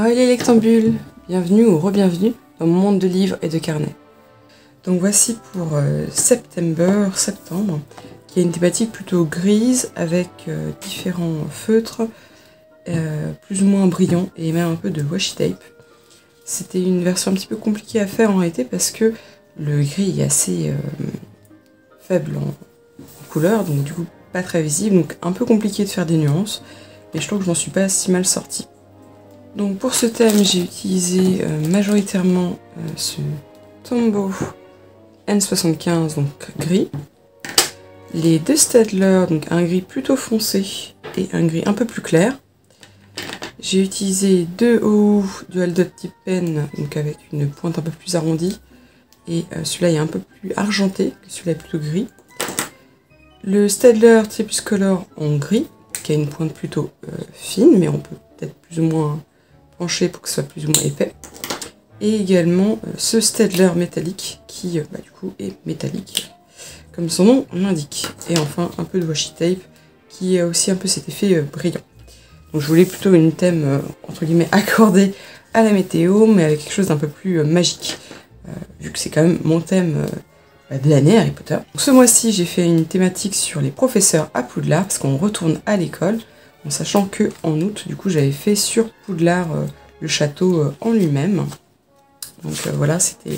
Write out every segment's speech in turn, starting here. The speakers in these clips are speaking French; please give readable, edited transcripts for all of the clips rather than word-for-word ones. Oh, les lectambules! Bienvenue ou re-bienvenue dans mon monde de livres et de carnets. Donc voici pour septembre, qui est une thématique plutôt grise avec différents feutres, plus ou moins brillants et même un peu de washi tape. C'était une version un petit peu compliquée à faire en réalité parce que le gris est assez faible en couleur, donc du coup pas très visible, donc un peu compliqué de faire des nuances, mais je trouve que je n'en suis pas si mal sortie. Donc pour ce thème, j'ai utilisé majoritairement ce Tombow N75, donc gris, les deux Staedtler, donc un gris plutôt foncé et un gris un peu plus clair. J'ai utilisé deux OU Dual Dot Tip Pen, donc avec une pointe un peu plus arrondie, et celui-là est un peu plus argenté, celui-là est plutôt gris. Le Staedtler Triplus Color en gris, qui a une pointe plutôt fine, mais on peut peut-être plus ou moins penché pour que ce soit plus ou moins épais, et également ce Staedtler métallique qui du coup est métallique comme son nom l'indique, et enfin un peu de washi tape qui a aussi un peu cet effet brillant. Donc je voulais plutôt une thème entre guillemets accordée à la météo, mais avec quelque chose d'un peu plus magique, vu que c'est quand même mon thème de l'année Harry Potter. Donc ce mois-ci j'ai fait une thématique sur les professeurs à Poudlard, parce qu'on retourne à l'école, en sachant que en août, du coup, j'avais fait sur Poudlard le château en lui-même. Donc voilà, c'était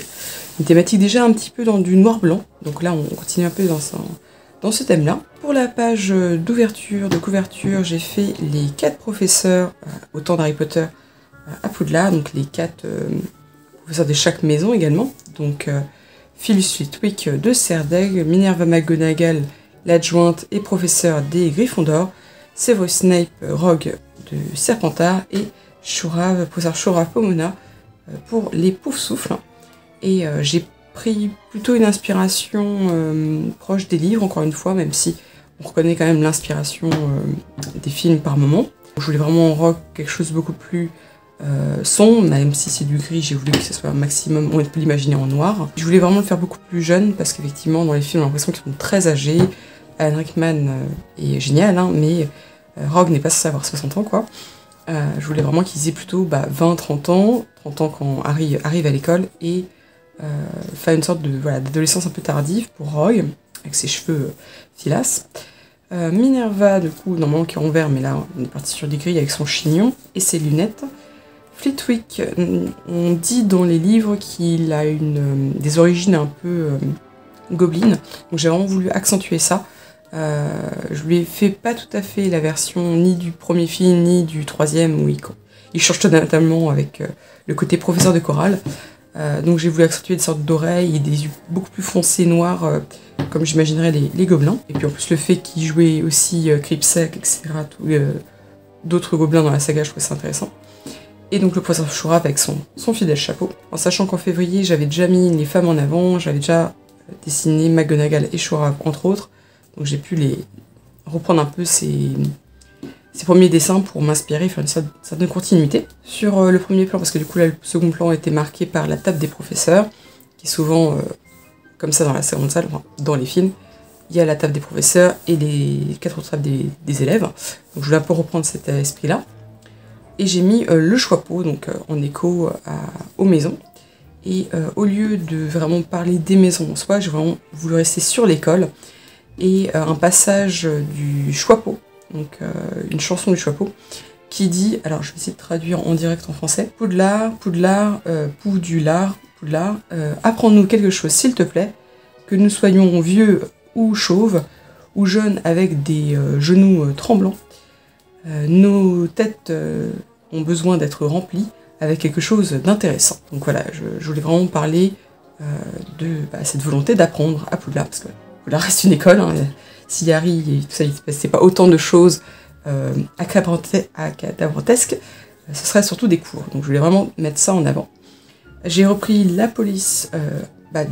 une thématique déjà un petit peu dans du noir-blanc. Donc là, on continue un peu dans ce thème-là. Pour la page d'ouverture, de couverture, j'ai fait les 4 professeurs au temps d'Harry Potter à Poudlard. Donc les 4 professeurs de chaque maison également. Donc Filius Flitwick de Serdaigle, Minerva McGonagall, l'adjointe et professeur des Gryffondor, Severus Snape, Rogue de Serpentard, et Chourave, professeur Chourave Pomona pour les Pouffsouffles. Et j'ai pris plutôt une inspiration proche des livres, encore une fois, même si on reconnaît quand même l'inspiration des films par moment. Je voulais vraiment en rock quelque chose de beaucoup plus sombre, même si c'est du gris, j'ai voulu que ce soit un maximum, on peut l'imaginer en noir. Je voulais vraiment le faire beaucoup plus jeune, parce qu'effectivement dans les films on a l'impression qu'ils sont très âgés. Alan Rickman est génial, hein, mais Rogue n'est pas censé avoir 60 ans, quoi. Je voulais vraiment qu'ils aient plutôt 20-30 ans, 30 ans quand Harry arrive à l'école, et faire une sorte de d'adolescence un peu tardive pour Rogue, avec ses cheveux filasses. Minerva, du coup, normalement qui est en vert, mais là on est parti sur des grilles avec son chignon et ses lunettes. Flitwick, on dit dans les livres qu'il a des origines un peu gobelines, donc j'ai vraiment voulu accentuer ça. Je lui ai fait pas tout à fait la version ni du premier film ni du troisième où il change totalement avec le côté professeur de chorale, donc j'ai voulu accentuer des sortes d'oreilles et des yeux beaucoup plus foncés noirs, comme j'imaginerais les gobelins, et puis en plus le fait qu'il jouait aussi Fumsec, etc., d'autres gobelins dans la saga, je trouve ça intéressant. Et donc le professeur Chourave avec son fidèle chapeau, en sachant qu'en février j'avais déjà mis les femmes en avant, j'avais déjà dessiné McGonagall et Chourave entre autres. Donc j'ai pu reprendre un peu ces premiers dessins pour m'inspirer, faire une certaine continuité. Sur le premier plan, parce que du coup là le second plan était marqué par la table des professeurs, qui est souvent comme ça dans la seconde salle, enfin, dans les films, il y a la table des professeurs et les 4 autres tables des élèves. Donc je voulais un peu reprendre cet esprit-là. Et j'ai mis le Choixpeau, donc en écho aux maisons. Et au lieu de vraiment parler des maisons en soi, j'ai vraiment voulu rester sur l'école. Et un passage du Choixpeau, donc une chanson du Choixpeau, qui dit, alors je vais essayer de traduire en direct en français, « Poudlard, Poudlard, Poudulard, Poudlard, apprends-nous quelque chose s'il te plaît, que nous soyons vieux ou chauves, ou jeunes avec des genoux tremblants. Nos têtes ont besoin d'être remplies avec quelque chose d'intéressant. » Donc voilà, je voulais vraiment parler de cette volonté d'apprendre à Poudlard, parce que Poudlard reste une école, hein. Si Harry et tout ça, il ne se passait pas autant de choses acadabrantesques, ce serait surtout des cours. Donc je voulais vraiment mettre ça en avant. J'ai repris la police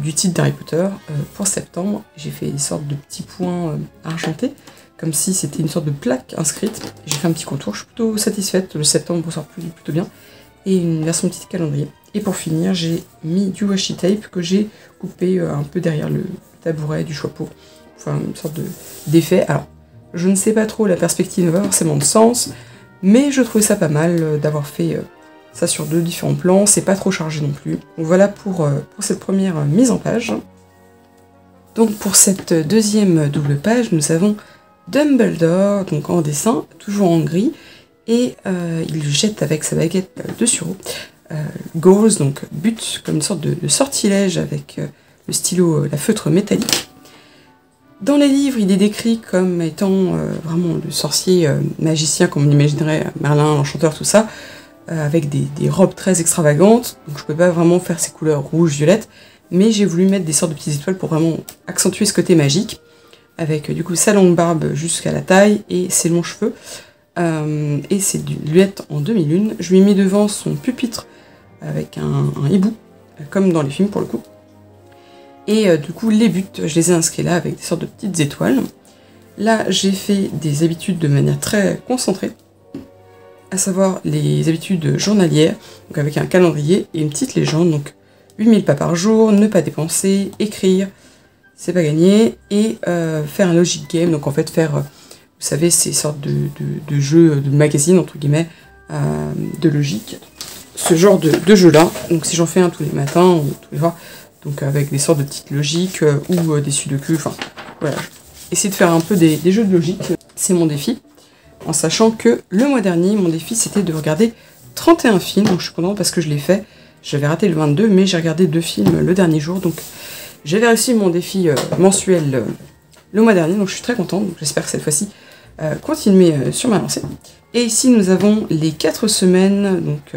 du titre d'Harry Potter pour septembre. J'ai fait une sorte de petits points argentés, comme si c'était une sorte de plaque inscrite. J'ai fait un petit contour, je suis plutôt satisfaite. Le septembre ressort plutôt bien. Et une version petit calendrier. Et pour finir, j'ai mis du washi tape que j'ai coupé un peu derrière le tabouret du Choixpeau, enfin une sorte d'effet. Alors, je ne sais pas trop, la perspective ne va forcément de sens, mais je trouvais ça pas mal d'avoir fait ça sur deux différents plans, c'est pas trop chargé non plus. Donc voilà pour cette première mise en page. Donc pour cette deuxième double page, nous avons Dumbledore, donc en dessin, toujours en gris, et il jette avec sa baguette de sureau goals, donc but, comme une sorte de sortilège avec le stylo, la feutre métallique. Dans les livres, il est décrit comme étant vraiment le sorcier magicien, comme on imaginerait Merlin, l'enchanteur, tout ça, avec des robes très extravagantes, donc je peux pas vraiment faire ces couleurs rouge, violette, mais j'ai voulu mettre des sortes de petites étoiles pour vraiment accentuer ce côté magique, avec du coup sa longue barbe jusqu'à la taille et ses longs cheveux, et ses lunettes en demi-lune. Je lui ai mis devant son pupitre avec un hibou, comme dans les films pour le coup. Et du coup, les buts, je les ai inscrits là avec des sortes de petites étoiles. Là, j'ai fait des habitudes de manière très concentrée, à savoir les habitudes journalières, donc avec un calendrier et une petite légende, donc 8000 pas par jour, ne pas dépenser, écrire, c'est pas gagné, et faire un logic game, donc en fait faire, vous savez, ces sortes de jeux, de magazines, entre guillemets, de logique. Ce genre de jeu-là, donc si j'en fais un tous les matins, ou tous les jours, donc avec des sortes de petites logiques, ou des sudoku, enfin, voilà. Essayer de faire un peu des jeux de logique, c'est mon défi, en sachant que le mois dernier, mon défi, c'était de regarder 31 films, donc je suis contente parce que je l'ai fait. J'avais raté le 22, mais j'ai regardé 2 films le dernier jour, donc j'avais réussi mon défi mensuel le mois dernier, donc je suis très contente, donc j'espère que cette fois-ci continuer sur ma lancée. Et ici nous avons les 4 semaines, donc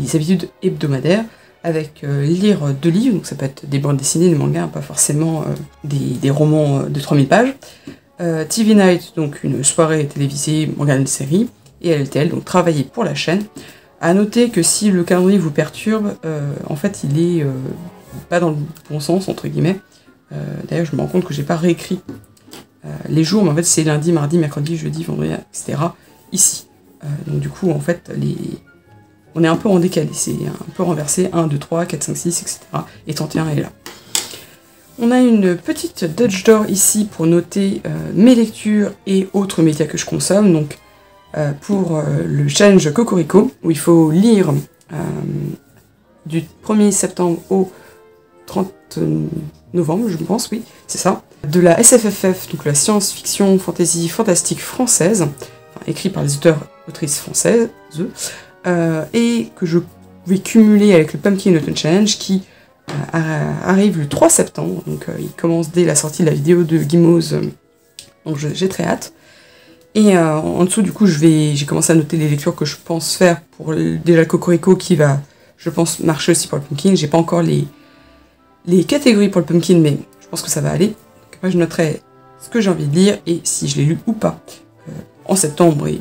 les habitudes hebdomadaires, avec lire 2 livres, donc ça peut être des bandes dessinées, des mangas, hein, pas forcément des romans de 3000 pages, TV Night, donc une soirée télévisée, manga, une série, et LTL, donc travailler pour la chaîne. À noter que si le calendrier vous perturbe, en fait il est pas dans le bon sens, entre guillemets. D'ailleurs je me rends compte que j'ai pas réécrit les jours, mais en fait c'est lundi, mardi, mercredi, jeudi, vendredi, etc. ici. Donc du coup en fait on est un peu en décalé, c'est un peu renversé, 1, 2, 3, 4, 5, 6, etc. Et 31 est là. On a une petite Dutch Door ici pour noter mes lectures et autres médias que je consomme, donc pour le challenge Cocorico, où il faut lire du 1er septembre au 30 novembre, je pense, oui, c'est ça, de la SFFF, donc la science-fiction, fantasy, fantastique française, enfin, écrit par les auteurs, autrices françaises, et que je vais cumuler avec le Pumpkin Autumn Challenge, qui arrive le 3 septembre, donc il commence dès la sortie de la vidéo de Guimauze, donc j'ai très hâte. Et en dessous, du coup, j'ai commencé à noter les lectures que je pense faire pour déjà Cocorico qui va, je pense, marcher aussi pour le Pumpkin. J'ai pas encore les catégories pour le Pumpkin, mais je pense que ça va aller. Donc après, je noterai ce que j'ai envie de lire et si je l'ai lu ou pas en septembre, et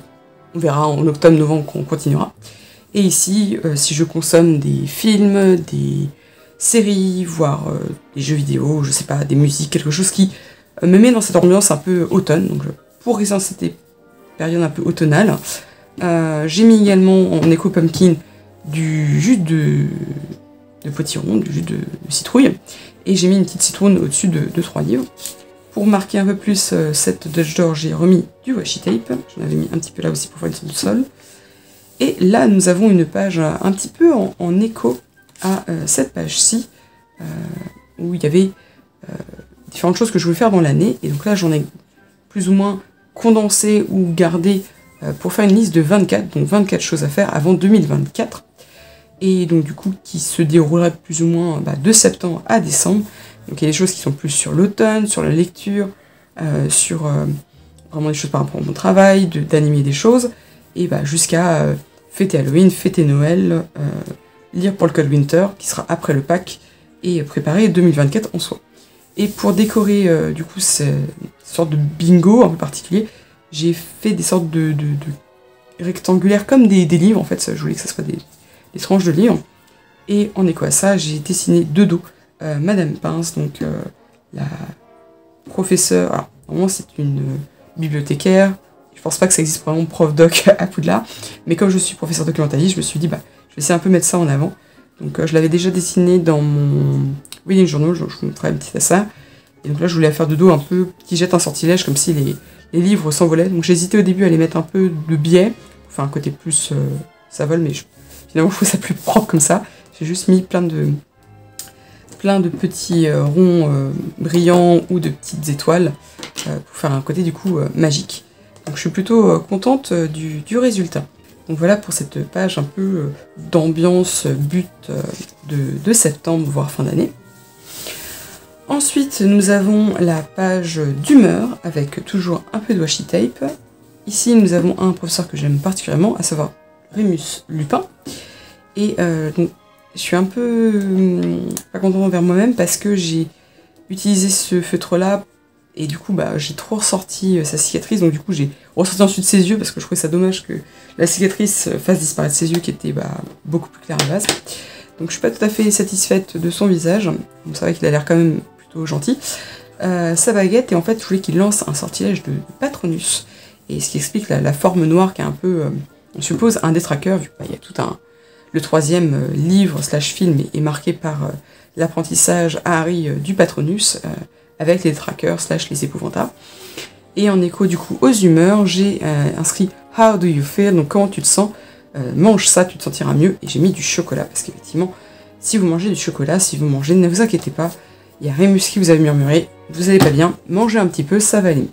on verra en octobre, novembre qu'on continuera. Et ici, si je consomme des films, des séries, voire des jeux vidéo, je sais pas, des musiques, quelque chose qui me met dans cette ambiance un peu automne, donc pour résoudre cette période un peu automnale. J'ai mis également en éco pumpkin du jus de potiron, du jus de citrouille, et j'ai mis une petite citrouille au-dessus de 2-3 livres. Pour marquer un peu plus cette Dutch Door, j'ai remis du washi tape, j'en avais mis un petit peu là aussi pour faire une sorte de sol. Et là nous avons une page un petit peu en écho à cette page-ci, où il y avait différentes choses que je voulais faire dans l'année, et donc là j'en ai plus ou moins condensé ou gardé pour faire une liste de 24, donc 24 choses à faire avant 2024, et donc du coup qui se déroulerait plus ou moins de septembre à décembre. Donc il y a des choses qui sont plus sur l'automne, sur la lecture, sur vraiment des choses par rapport à mon travail, d'animer des choses, et jusqu'à fêter Halloween, fêter Noël, lire pour le Cold Winter qui sera après le pack, et préparer 2024 en soi. Et pour décorer du coup cette sorte de bingo un peu particulier, j'ai fait des sortes de rectangulaires comme des livres, en fait, je voulais que ça soit des tranches de livres. Et en écho à ça, j'ai dessiné de dos Madame Pince, donc la professeure, alors normalement c'est une bibliothécaire, je pense pas que ça existe vraiment prof doc à Poudlard, mais comme je suis professeur de clientalisme, je me suis dit je vais essayer un peu mettre ça en avant. Donc je l'avais déjà dessiné dans mon Reading Journal, je vous montrerai un petit à ça. Et donc là je voulais faire de dos un peu qui jette un sortilège, comme si les livres s'envolaient. Donc j'hésitais au début à les mettre un peu de biais, enfin un côté plus ça vole, mais Finalement, je trouve ça plus propre comme ça. J'ai juste mis plein de petits ronds brillants ou de petites étoiles pour faire un côté du coup magique. Donc je suis plutôt contente du résultat. Donc voilà pour cette page un peu d'ambiance but de septembre, voire fin d'année. Ensuite, nous avons la page d'humeur, avec toujours un peu de washi tape. Ici, nous avons un professeur que j'aime particulièrement, à savoir Rémus Lupin. Et donc, je suis un peu pas contente envers moi-même parce que j'ai utilisé ce feutre-là et du coup, bah, j'ai trop ressorti sa cicatrice. Donc du coup, j'ai ressorti ensuite ses yeux parce que je trouvais ça dommage que la cicatrice fasse disparaître ses yeux qui étaient beaucoup plus clairs à base. Donc je suis pas tout à fait satisfaite de son visage. Bon, c'est vrai qu'il a l'air quand même gentil, sa baguette, et en fait je voulais qu'il lance un sortilège de Patronus, et ce qui explique la forme noire qui est un peu, on suppose, un détraqueur, vu qu'il y a tout le troisième livre slash film est marqué par l'apprentissage à Harry du Patronus, avec les détraqueurs slash les épouvantards. Et en écho du coup aux humeurs, j'ai inscrit How do you feel, donc comment tu te sens, mange ça, tu te sentiras mieux, et j'ai mis du chocolat, parce qu'effectivement, si vous mangez du chocolat, si vous mangez, ne vous inquiétez pas, il y a Rémus qui vous a murmuré, vous allez pas bien, mangez un petit peu, ça va aller.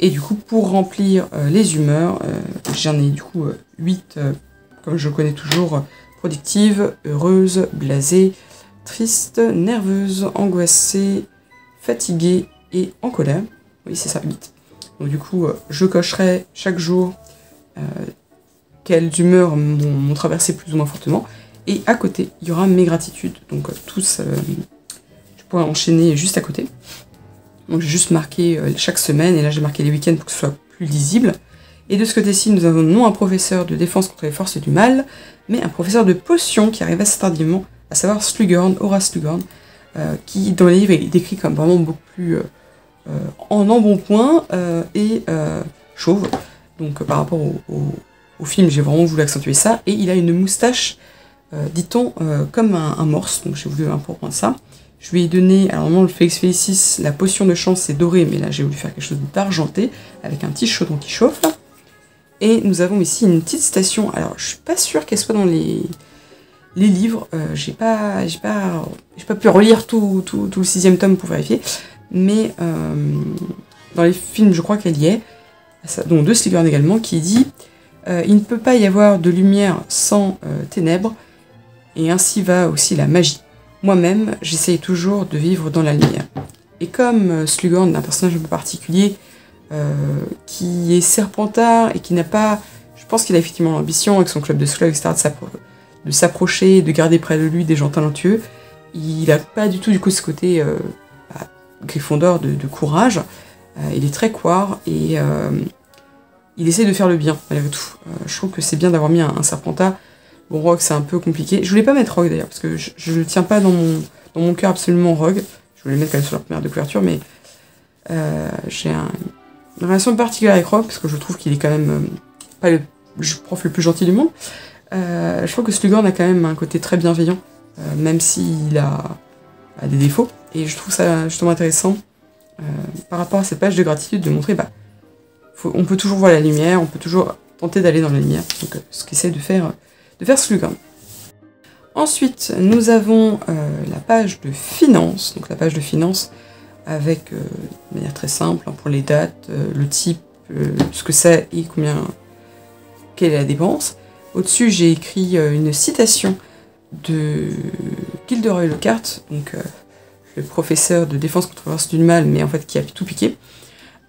Et du coup, pour remplir les humeurs, j'en ai du coup 8, comme je connais toujours, productive, heureuse, blasée, triste, nerveuse, angoissée, fatiguée et en colère. Oui, c'est ça, 8. Donc du coup, je cocherai chaque jour quelles humeurs m'ont traversé plus ou moins fortement. Et à côté, il y aura mes gratitudes, donc tous... enchaîner juste à côté. Donc j'ai juste marqué chaque semaine, et là j'ai marqué les week-ends pour que ce soit plus lisible. Et de ce côté-ci, nous avons non un professeur de défense contre les forces du mal, mais un professeur de potions qui arrive assez tardivement, à savoir Slughorn, Horace Slughorn, qui dans les livres est décrit comme vraiment beaucoup plus en embonpoint et chauve. Donc par rapport au film, j'ai vraiment voulu accentuer ça. Et il a une moustache, dit-on, comme un morse, donc j'ai voulu un peu prendre ça. Je lui ai donné, alors normalement le Félix Felicis, la potion de chance c'est doré, mais là j'ai voulu faire quelque chose d'argenté, avec un petit chaudron qui chauffe. Et nous avons ici une petite citation, alors je suis pas sûre qu'elle soit dans les livres, j'ai pas pu relire tout le 6e tome pour vérifier, mais dans les films je crois qu'elle y est, dont de Slughorn également, qui dit « Il ne peut pas y avoir de lumière sans ténèbres, et ainsi va aussi la magie. » Moi-même, j'essaye toujours de vivre dans la lumière. » Et comme Slughorn est un personnage un peu particulier, qui est serpentard et qui n'a pas... Je pense qu'il a effectivement l'ambition, avec son club de scouts, etc., de s'approcher, de garder près de lui des gens talentueux. Il n'a pas du tout, du coup, ce côté Gryffondor de courage. Il est très couard et il essaie de faire le bien, malgré tout. Je trouve que c'est bien d'avoir mis un serpentard. Bon, Rogue, c'est un peu compliqué. Je voulais pas mettre Rogue d'ailleurs, parce que je ne le tiens pas dans mon cœur absolument Rogue. Je voulais le mettre quand même sur la première de couverture, mais j'ai une relation particulière avec Rogue, parce que je trouve qu'il est quand même pas le prof le plus gentil du monde. Je trouve que Slughorn a quand même un côté très bienveillant, même s'il a des défauts. Et je trouve ça justement intéressant par rapport à cette page de gratitude de montrer on peut toujours voir la lumière, on peut toujours tenter d'aller dans la lumière. Donc ce qu'essaie de faire. Slughorn. Ensuite, nous avons la page de finance, donc la page de finance avec, de manière très simple, pour les dates, le type, ce que c'est et quelle est la dépense. Au-dessus, j'ai écrit une citation de Gilderoy Lockhart, donc le professeur de défense contre les forces du mal, mais en fait qui a tout piqué.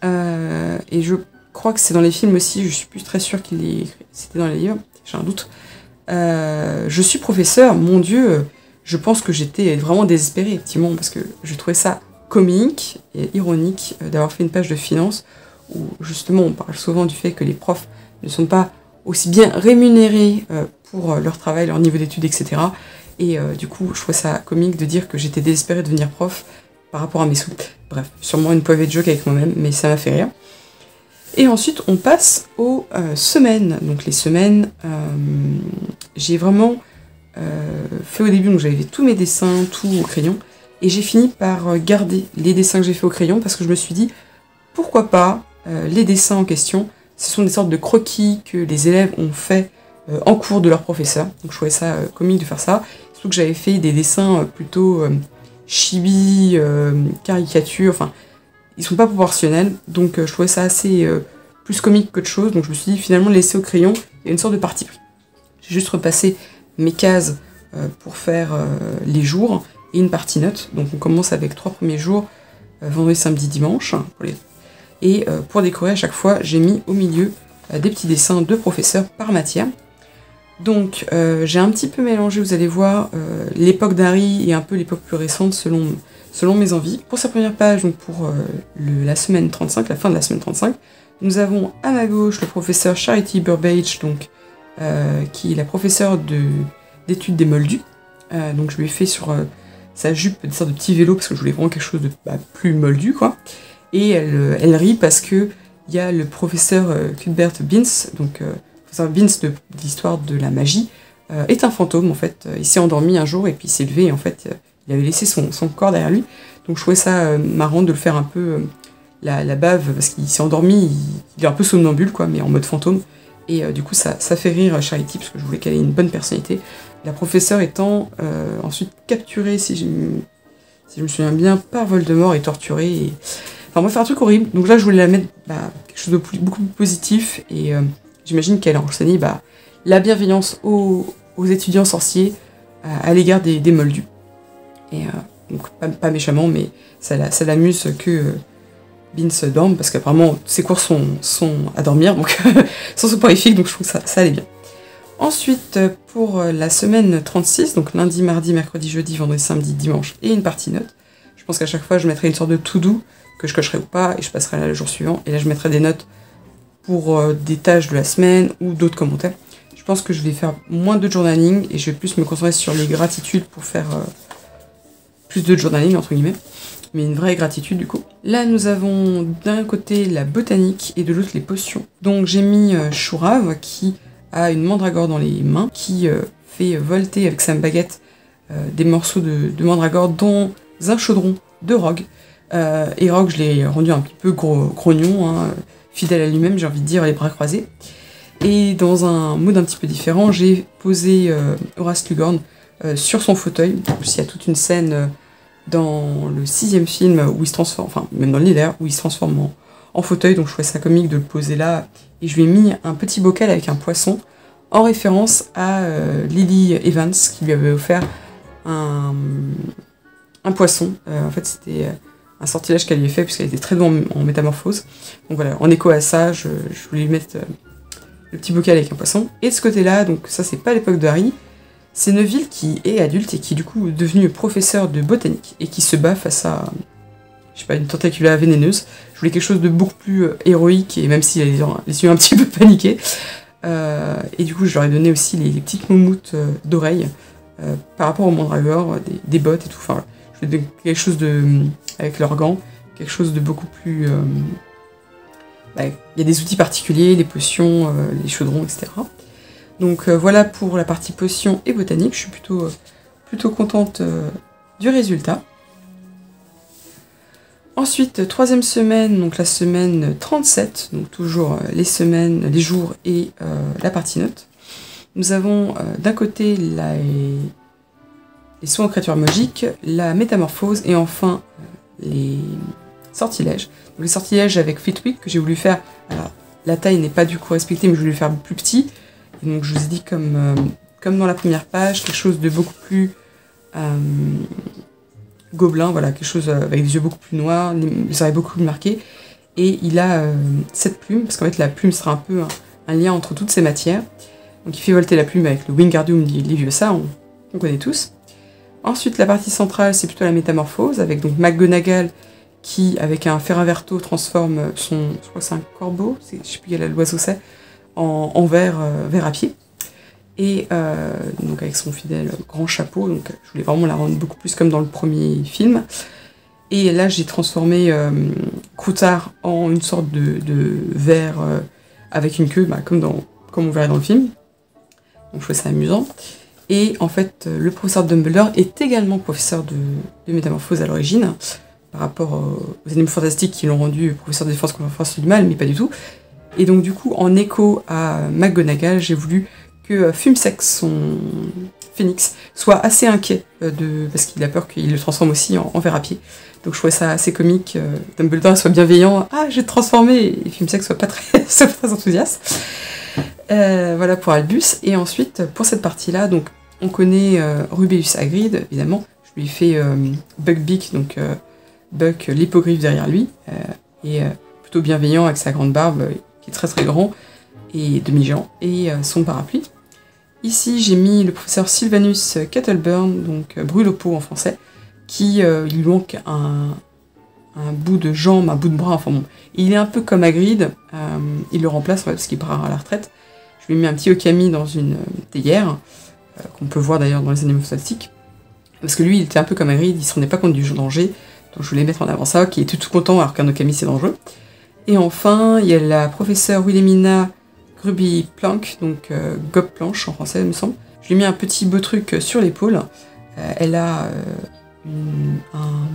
Et je crois que c'est dans les films aussi, je suis plus très sûre qu'il est écrit, c'était dans les livres, j'ai un doute. Je suis professeur, mon Dieu, je pense que j'étais vraiment désespérée, effectivement, parce que je trouvais ça comique et ironique d'avoir fait une page de finance où, justement, on parle souvent du fait que les profs ne sont pas aussi bien rémunérés pour leur travail, leur niveau d'études, etc. Et du coup, je trouvais ça comique de dire que j'étais désespérée de devenir prof par rapport à mes sous. Bref, sûrement une poivée de joke avec moi-même, mais ça m'a fait rire. Et ensuite, on passe aux semaines. Donc les semaines, j'ai vraiment fait au début, donc j'avais tous mes dessins, tout au crayon, et j'ai fini par garder les dessins que j'ai fait au crayon, parce que je me suis dit, pourquoi pas les dessins en question, ce sont des sortes de croquis que les élèves ont fait en cours de leur professeur. Donc je trouvais ça comique de faire ça. Surtout que j'avais fait des dessins plutôt chibi, caricature, enfin ils sont pas proportionnels, donc je trouvais ça assez plus comique qu'autre chose, donc je me suis dit finalement laisser au crayon, il y a une sorte de parti pris. J'ai juste repassé mes cases pour faire les jours et une partie note, donc on commence avec 3 premiers jours, vendredi, samedi, dimanche, et pour décorer à chaque fois j'ai mis au milieu des petits dessins de professeurs par matière. Donc j'ai un petit peu mélangé, vous allez voir, l'époque d'Harry et un peu l'époque plus récente selon mes envies. Pour sa première page, donc pour la semaine 35, la fin de la semaine 35, nous avons à ma gauche le professeur Charity Burbage, donc, qui est la professeure d'études des Moldus. Donc je lui ai fait sur sa jupe une sorte de petit vélo parce que je voulais vraiment quelque chose de plus moldu, quoi. Et elle rit parce qu'il y a le professeur Cuthbert Binns, donc Binns de l'histoire de la magie, est un fantôme en fait. Il s'est endormi un jour et puis il s'est levé et en fait il avait laissé son corps derrière lui. Donc je trouvais ça marrant de le faire un peu la bave parce qu'il s'est endormi, il est un peu somnambule quoi, mais en mode fantôme. Et du coup ça fait rire Charity parce que je voulais qu'elle ait une bonne personnalité. La professeure étant ensuite capturée, si je me souviens bien, par Voldemort et torturée. Enfin moi faire un truc horrible. Donc là je voulais la mettre quelque chose de beaucoup plus positif et j'imagine qu'elle a enseigné la bienveillance aux étudiants sorciers à l'égard des Moldus. Et donc pas méchamment, mais ça l'amuse que Binns dorme, parce qu'apparemment ses cours sont à dormir, donc sont soporifiques, donc je trouve que ça allait bien. Ensuite, pour la semaine 36, donc lundi, mardi, mercredi, jeudi, vendredi, samedi, dimanche, et une partie note, je pense qu'à chaque fois je mettrai une sorte de to-do que je cocherai ou pas, et je passerai là le jour suivant, et là je mettrai des notes pour des tâches de la semaine ou d'autres commentaires. Je pense que je vais faire moins de journaling et je vais plus me concentrer sur les gratitudes pour faire plus de journaling entre guillemets, mais une vraie gratitude du coup. Là nous avons d'un côté la botanique et de l'autre les potions. Donc j'ai mis Chourave qui a une mandragore dans les mains, qui fait volter avec sa baguette des morceaux de mandragore dans un chaudron de Rogue. Et Rogue je l'ai rendu un petit peu grognon, hein, fidèle à lui-même, j'ai envie de dire, les bras croisés. Et dans un mood un petit peu différent, j'ai posé Horace Slughorn sur son fauteuil. En plus, il y a toute une scène dans le 6e film où il se transforme, enfin, même dans le livre où il se transforme en fauteuil, donc je trouvais ça comique de le poser là. Et je lui ai mis un petit bocal avec un poisson en référence à Lily Evans qui lui avait offert un poisson. En fait, c'était un sortilège qu'elle lui a fait puisqu'elle était très bonne en métamorphose. Donc voilà, en écho à ça, je voulais mettre le petit bocal avec un poisson. Et de ce côté-là, donc ça c'est pas l'époque de Harry, c'est Neville qui est adulte et qui du coup est devenu professeur de botanique et qui se bat face à, je sais pas, une tentacula vénéneuse. Je voulais quelque chose de beaucoup plus héroïque et même s'il a les yeux un petit peu paniqués. Et du coup je leur ai donné aussi les petites moumoutes d'oreilles par rapport au mandragore, des bottes et tout. Enfin voilà. Je voulais quelque chose de, avec leurs gants, quelque chose de beaucoup plus... y a des outils particuliers, les potions, les chaudrons, etc. Donc voilà pour la partie potions et botanique. Je suis plutôt contente du résultat. Ensuite, troisième semaine, donc la semaine 37, donc toujours les semaines, les jours et la partie note. Nous avons d'un côté les soins aux créatures magiques, la métamorphose et enfin les sortilèges. Donc les sortilèges avec Flitwick que j'ai voulu faire, alors la taille n'est pas du coup respectée mais je voulais faire plus petit. Et donc je vous ai dit comme dans la première page, quelque chose de beaucoup plus gobelin, voilà, quelque chose avec des yeux beaucoup plus noirs, les oreilles beaucoup plus marquées. Et il a cette plume, parce qu'en fait la plume sera un peu un lien entre toutes ces matières. Donc il fait volter la plume avec le Wingardium Leviosa, on connaît tous. Ensuite, la partie centrale, c'est plutôt la métamorphose, avec donc McGonagall qui, avec un Ferraverto, transforme son... Je crois que c'est un corbeau, je sais plus quel oiseau c'est, en ver à pied. Et donc avec son fidèle grand chapeau, donc je voulais vraiment la rendre beaucoup plus comme dans le premier film. Et là, j'ai transformé Croutard en une sorte de ver avec une queue, comme on verrait dans le film. Donc je trouvais ça amusant. Et en fait, le professeur Dumbledore est également professeur de métamorphose à l'origine, par rapport aux animaux fantastiques qui l'ont rendu professeur de défense contre la force du mal, mais pas du tout. Et donc du coup, en écho à McGonagall, j'ai voulu que Fumsec, son phénix, soit assez inquiet parce qu'il a peur qu'il le transforme aussi en ver à pied. Donc je trouvais ça assez comique, Dumbledore soit bienveillant, ah j'ai transformé, et Fumsec soit pas très, soit pas très enthousiaste. Voilà pour Albus, et ensuite pour cette partie-là, donc on connaît Rubeus Hagrid, évidemment, je lui ai fait Buckbeak, donc Buck l'hippogriffe derrière lui, et plutôt bienveillant avec sa grande barbe, qui est très très grand, et demi-géant, et son parapluie. Ici j'ai mis le professeur Sylvanus Kettleburn, donc brûle-peau en français, qui il lui manque un bout de jambe, un bout de bras, enfin bon. Et il est un peu comme Hagrid, il le remplace ouais, parce qu'il part à la retraite. Je lui ai mis un petit Okami dans une théière, qu'on peut voir d'ailleurs dans les animaux fantastiques, parce que lui il était un peu comme Hagrid, il se rendait pas compte du danger, donc je voulais mettre en avant ça, qui était tout content alors qu'un Okami c'est dangereux. Et enfin, il y a la professeure Wilhelmina Gruby-Plank, donc Gobe-Planche en français il me semble. Je lui ai mis un petit beau truc sur l'épaule, elle a... un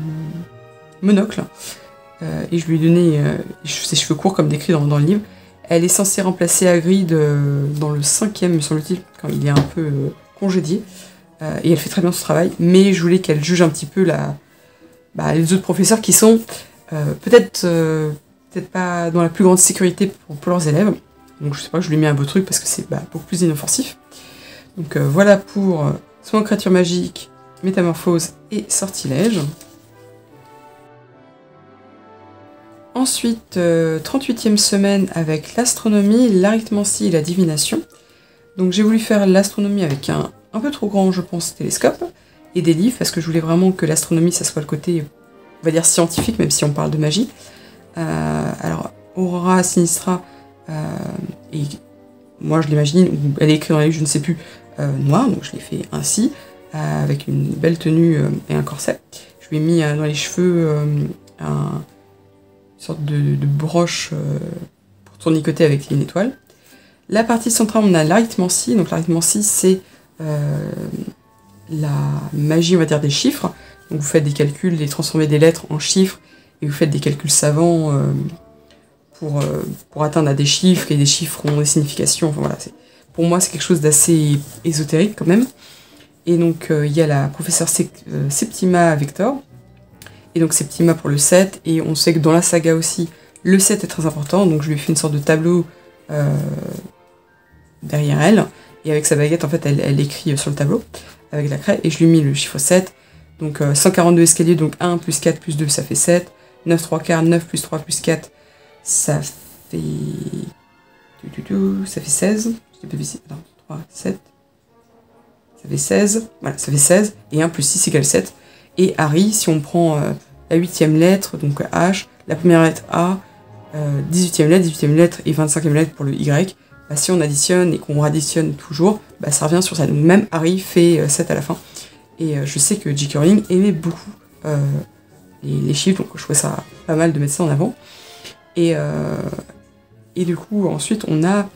monocle, et je lui ai donné ses cheveux courts comme décrit dans le livre. Elle est censée remplacer Hagrid dans le 5e, me semble-t-il, quand il est un peu congédié, et elle fait très bien son travail, mais je voulais qu'elle juge un petit peu les autres professeurs qui sont peut-être pas dans la plus grande sécurité pour leurs élèves. Donc je sais pas, je lui ai mis un beau truc parce que c'est beaucoup plus inoffensif. Donc voilà pour soins créatures magiques, métamorphose et sortilège. Ensuite, 38e semaine avec l'astronomie, l'arithmancie et la divination. Donc j'ai voulu faire l'astronomie avec un peu trop grand, je pense, télescope et des livres, parce que je voulais vraiment que l'astronomie, ça soit le côté, on va dire, scientifique, même si on parle de magie. Alors, Aurora Sinistra, et moi je l'imagine, elle est écrite dans les livres, je ne sais plus, noire, donc je l'ai fait ainsi, avec une belle tenue et un corset. Je lui ai mis dans les cheveux une sorte de broche pour tournicoter avec une étoile. La partie centrale, on a l'arithmancie. Donc l'arithmancie, c'est la magie, on va dire, des chiffres. Donc vous faites des calculs, vous transformez des lettres en chiffres, et vous faites des calculs savants pour atteindre à des chiffres, et des chiffres ont des significations. Enfin, voilà, pour moi, c'est quelque chose d'assez ésotérique quand même. Et donc il y a la professeure Septima Victor, et donc Septima pour le 7, et on sait que dans la saga aussi, le 7 est très important, donc je lui ai fait une sorte de tableau derrière elle, et avec sa baguette en fait elle écrit sur le tableau, avec la craie, et je lui ai mis le chiffre 7, donc 142 escaliers, donc 1 plus 4 plus 2 ça fait 7, 9 3 quarts, 9 plus 3 plus 4 ça fait 16, je dis pas ici, non, 3, 7... Ça fait 16, voilà, ça fait 16, et 1 plus 6 égale 7. Et Harry, si on prend la 8e lettre, donc H, la première lettre A, 18e lettre, 18e lettre et 25e lettre pour le Y, bah, si on additionne et qu'on radditionne toujours, bah, ça revient sur ça. Donc même Harry fait 7 à la fin. Et je sais que J.K. Rowling aimait beaucoup les chiffres, donc je trouvais ça pas mal de mettre ça en avant. Et du coup, ensuite, on a...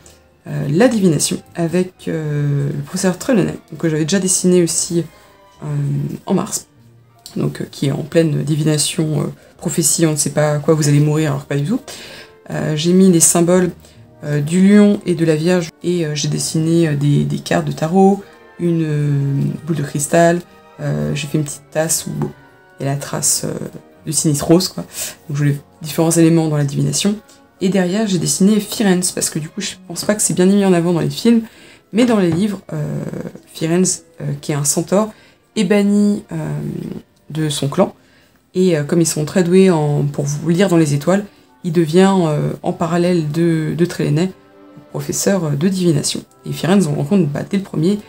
la divination avec le professeur Trelawney, que j'avais déjà dessiné aussi en mars, donc qui est en pleine divination, prophétie, on ne sait pas quoi, vous allez mourir, alors pas du tout. J'ai mis les symboles du lion et de la vierge, et j'ai dessiné des cartes de tarot, une boule de cristal, j'ai fait une petite tasse où il y a la trace du sinistre rose, quoi. Donc je voulais différents éléments dans la divination. Et derrière, j'ai dessiné Firenze, parce que du coup, je pense pas que c'est bien mis en avant dans les films, mais dans les livres, Firenze, qui est un centaure, est banni de son clan, et comme ils sont très doués pour vous lire dans les étoiles, il devient, en parallèle de Trelawney, professeur de divination. Et Firenze, on rencontre dès le premier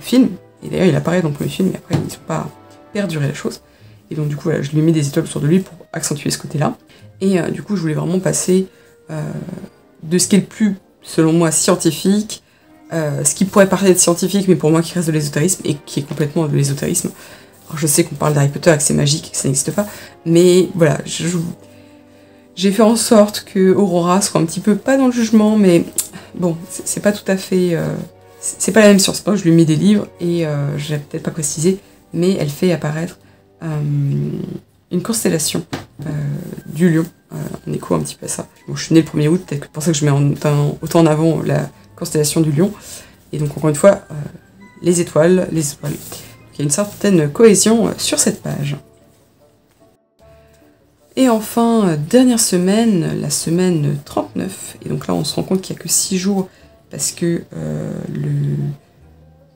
film, et d'ailleurs, il apparaît dans le premier film, mais après, ils n'ont pas perduré la chose. Et donc du coup, voilà, je lui ai mis des étoiles autour de lui pour accentuer ce côté-là. Et du coup, je voulais vraiment passer de ce qui est le plus, selon moi, scientifique, ce qui pourrait paraître scientifique, mais pour moi qui reste de l'ésotérisme, et qui est complètement de l'ésotérisme. Alors je sais qu'on parle d'Harry Potter et que c'est magique, que ça n'existe pas, mais voilà, j'ai fait en sorte que Aurora soit un petit peu, pas dans le jugement, mais bon, c'est pas tout à fait... c'est pas la même science, je lui mets des livres, et je l'ai peut-être pas précisé, mais elle fait apparaître... une constellation du lion, en écho un petit peu à ça. Bon, je suis née le 1er août, peut-être que c'est pour ça que je mets autant en avant la constellation du lion, Et donc encore une fois, les étoiles, les étoiles. Il y a une certaine cohésion sur cette page. Et enfin, dernière semaine, la semaine 39. Et donc là, on se rend compte qu'il n'y a que 6 jours parce que le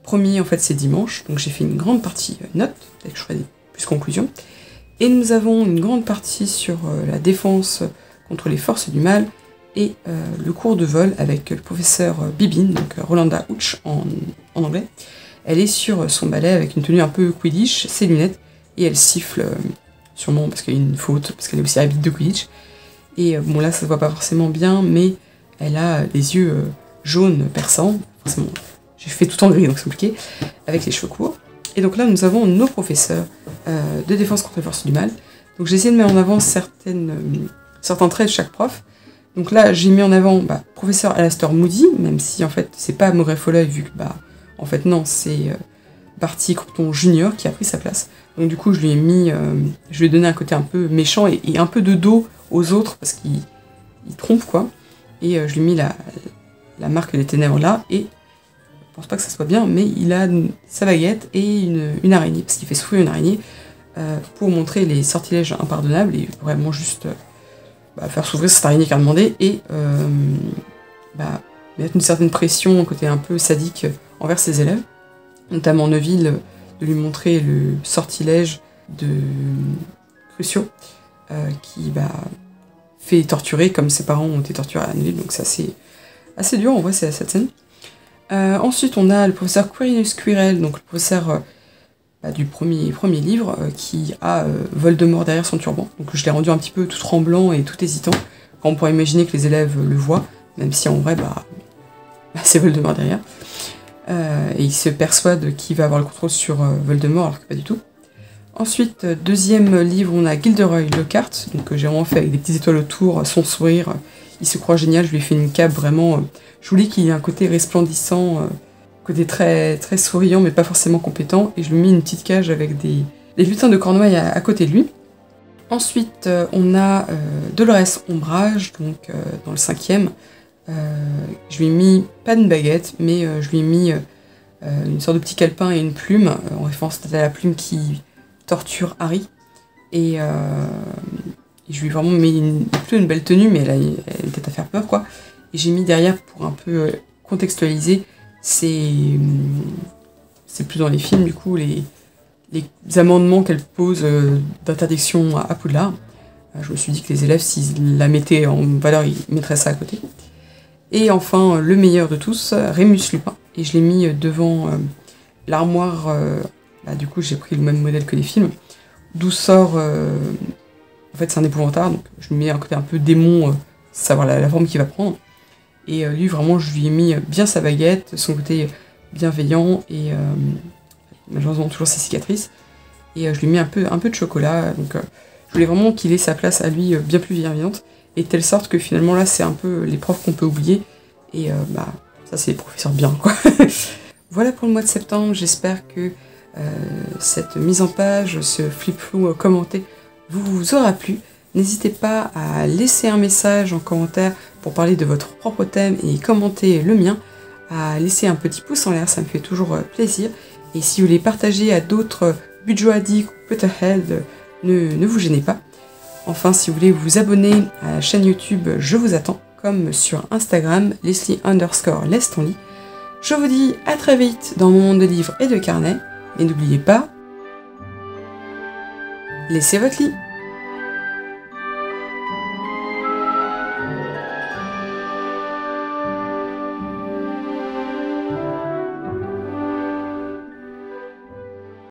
premier, en fait, c'est dimanche. Donc j'ai fait une grande partie note, peut-être que je ferai plus conclusions. Et nous avons une grande partie sur la défense contre les forces du mal et le cours de vol avec le professeur Bibine, donc Rolanda Hooch en anglais. Elle est sur son balai avec une tenue un peu Quidditch, ses lunettes, et elle siffle sûrement parce qu'il y a une faute, parce qu'elle est aussi habite de Quidditch. Et bon là ça se voit pas forcément bien, mais elle a les yeux jaunes perçants, forcément j'ai fait tout en gris donc c'est compliqué, avec les cheveux courts. Et donc là nous avons nos professeurs de défense contre les forces du mal. Donc j'ai essayé de mettre en avant certains traits de chaque prof. Donc là j'ai mis en avant professeur Alastor Moody, même si en fait c'est pas mauvais Folleuil vu que en fait non, c'est Barty Croupton Junior qui a pris sa place. Donc du coup je lui ai mis, je lui ai donné un côté un peu méchant et un peu de dos aux autres parce qu'il trompe quoi. Et je lui ai mis la marque des ténèbres là et je pense pas que ça soit bien, mais il a sa baguette et une araignée parce qu'il fait souffler une araignée pour montrer les sortilèges impardonnables et vraiment juste faire s'ouvrir cette araignée qu'il a demandé et mettre une certaine pression, un côté un peu sadique envers ses élèves, notamment Neville, de lui montrer le sortilège de Crucio, qui fait torturer comme ses parents ont été torturés à Neville, donc c'est assez dur, on voit cette scène. Ensuite on a le professeur Quirinus Quirrell, donc le professeur du premier livre, qui a Voldemort derrière son turban, donc je l'ai rendu un petit peu tout tremblant et tout hésitant, quand on pourrait imaginer que les élèves le voient, même si en vrai, c'est Voldemort derrière. Et il se persuade qu'il va avoir le contrôle sur Voldemort, alors que pas du tout. Ensuite, deuxième livre, on a Gilderoy Lockhart, donc j'ai vraiment fait avec des petites étoiles autour, son sourire, il se croit génial, je lui ai fait une cape vraiment... je voulais qu'il y ait un côté resplendissant, côté très, très souriant, mais pas forcément compétent, et je lui ai mis une petite cage avec des lutins de Cornouailles à côté de lui. Ensuite, on a Dolores Ombrage, donc dans le cinquième. Je lui ai mis pas une baguette, mais je lui ai mis une sorte de petit calepin et une plume, en référence à la plume qui torture Harry. Et je lui ai vraiment mis plutôt une belle tenue, mais elle a une tête à faire peur, quoi. Et j'ai mis derrière, pour un peu contextualiser, c'est plus dans les films, du coup, les amendements qu'elle pose d'interdiction à Poudlard. Je me suis dit que les élèves, s'ils la mettaient en valeur, ils mettraient ça à côté. Et enfin, le meilleur de tous, Rémus Lupin. Et je l'ai mis devant l'armoire, du coup j'ai pris le même modèle que les films, d'où sort, en fait c'est un épouvantard, donc je lui mets un côté un peu démon, savoir la forme qu'il va prendre. Et lui vraiment je lui ai mis bien sa baguette, son côté bienveillant, et malheureusement toujours ses cicatrices. Et je lui ai mis un peu de chocolat, donc je voulais vraiment qu'il ait sa place à lui bien plus bienveillante. Et telle sorte que finalement là c'est un peu les profs qu'on peut oublier, et ça c'est les professeurs bien quoi. Voilà pour le mois de septembre, j'espère que cette mise en page, ce flip-flou commenté vous aura plu. N'hésitez pas à laisser un message en commentaire pour parler de votre propre thème et commenter le mien, à laisser un petit pouce en l'air, ça me fait toujours plaisir. Et si vous voulez partager à d'autres budget addicts ou Potterhead, ne vous gênez pas. Enfin, si vous voulez vous abonner à la chaîne YouTube, je vous attends, comme sur Instagram, Leslie_laisse-ton-lit. Je vous dis à très vite dans mon monde de livres et de carnets, et n'oubliez pas, laissez votre lit.